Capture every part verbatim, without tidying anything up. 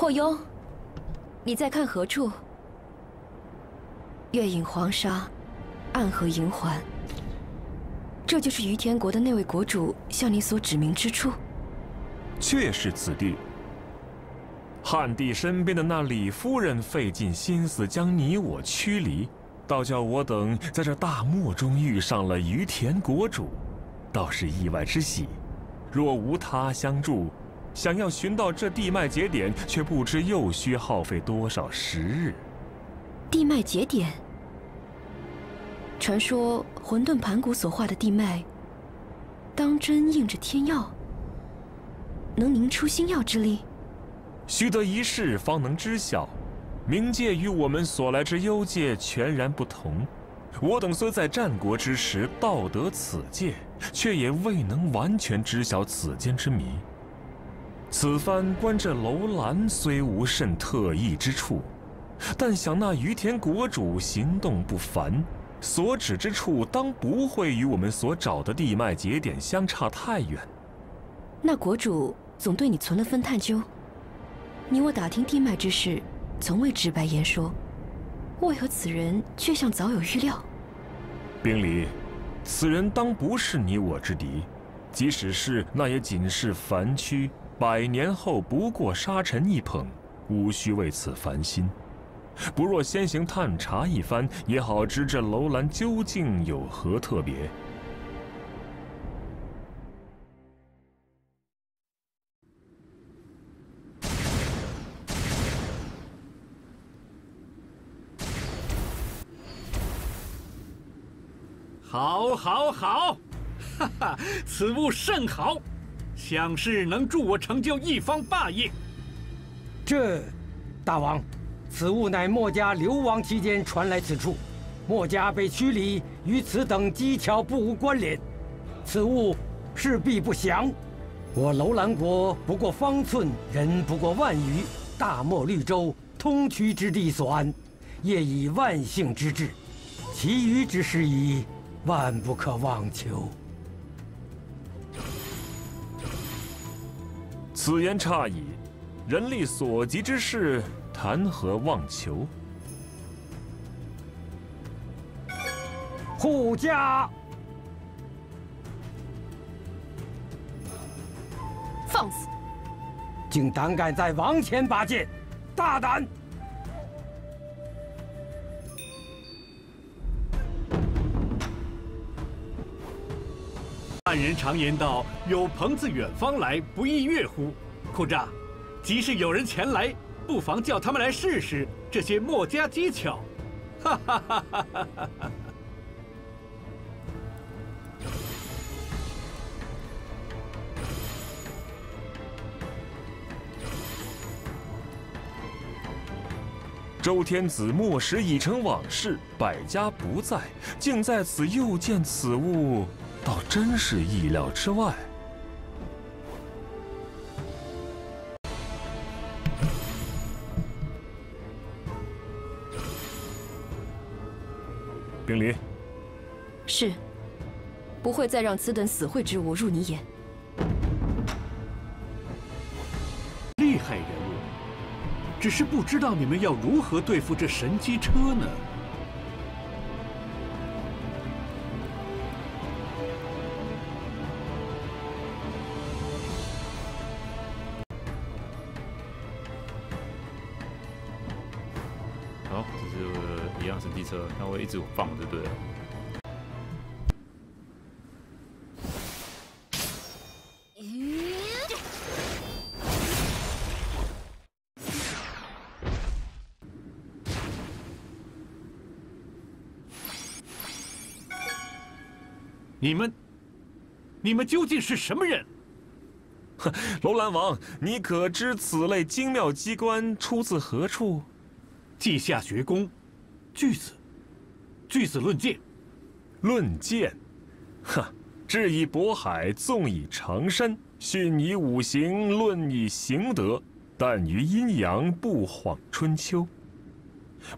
霍雍，你在看何处？月影黄沙，暗河银环。这就是于天国的那位国主向你所指明之处。确是此地。汉帝身边的那李夫人费尽心思将你我驱离，倒叫我等在这大漠中遇上了于田国主，倒是意外之喜。若无他相助， 想要寻到这地脉节点，却不知又需耗费多少时日。地脉节点，传说混沌盘古所画的地脉，当真应着天药，能凝出星耀之力。须得一试，方能知晓。冥界与我们所来之幽界全然不同。我等虽在战国之时到得此界，却也未能完全知晓此间之谜。 此番观这楼兰，虽无甚特异之处，但想那于田国主行动不凡，所指之处当不会与我们所找的地脉节点相差太远。那国主总对你存了分探究，你我打听地脉之事，从未直白言说，为何此人却像早有预料？冰离，此人当不是你我之敌，即使是，那也仅是凡躯。 百年后不过沙尘一捧，无需为此烦心。不若先行探查一番，也好知这楼兰究竟有何特别。好，好，好！哈哈，此物甚好。 想是能助我成就一方霸业。这，大王，此物乃墨家流亡期间传来此处，墨家被驱离，与此等机巧不无关联。此物势必不祥。我楼兰国不过方寸，人不过万余，大漠绿洲，通衢之地所安，业以万幸之至，其余之事宜，万不可妄求。 此言差矣，人力所及之事，谈何妄求？护驾！放肆！竟胆敢在王前拔剑，大胆！ 汉人常言道：“有朋自远方来，不亦乐乎？”库扎，即使有人前来，不妨叫他们来试试这些墨家机巧。哈哈哈哈哈哈！周天子末时已成往事，百家不在，竟在此又见此物。 倒真是意料之外。冰离，是，不会再让此等死会之物入你眼。厉害人物，只是不知道你们要如何对付这神机车呢？ 车，那我一直放就对了。你们，你们究竟是什么人？哼，楼兰王，你可知此类精妙机关出自何处？稷下学宫，巨子。 据此论剑，论剑，哈！志以渤海，纵以长山，训以五行，论以行德，淡于阴阳，不恍春秋。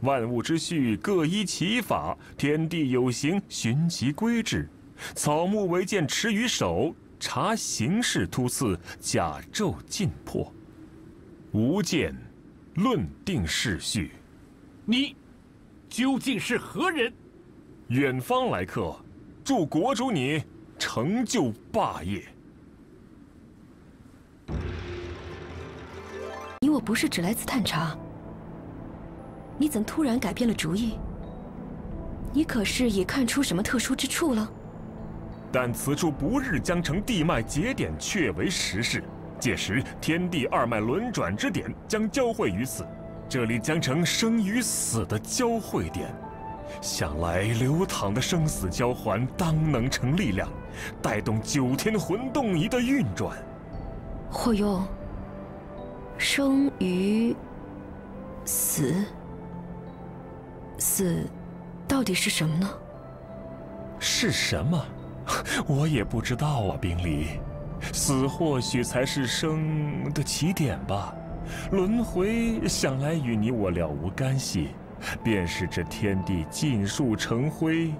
万物之序，各依其法；天地有形，循其规制。草木为剑，持于手，察形势突刺，甲胄进破。无剑论定世序。你究竟是何人？远方来客，祝国主你成就霸业。你我不是只来此探查，你怎突然改变了主意？你可是也看出什么特殊之处了？ 但此处不日将成地脉节点，确为实事。届时，天地二脉轮转之点将交汇于此，这里将成生与死的交汇点。想来流淌的生死交环，当能成力量，带动九天魂动仪的运转。或用生与死，死到底是什么呢？是什么？ 我也不知道啊，冰离，死或许才是生的起点吧。轮回想来与你我了无干系，便是这天地尽数成灰。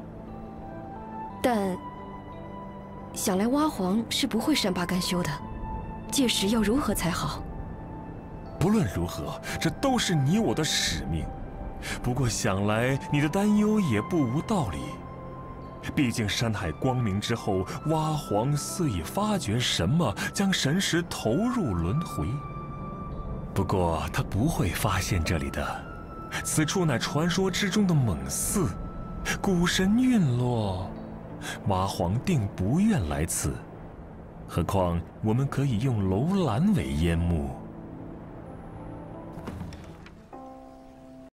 但想来蛙皇是不会善罢甘休的，届时要如何才好？不论如何，这都是你我的使命。不过想来你的担忧也不无道理。 毕竟山海光明之后，蛙皇似已发觉什么，将神识投入轮回。不过他不会发现这里的，此处乃传说之中的猛寺，古神陨落，蛙皇定不愿来此。何况我们可以用楼兰为烟幕。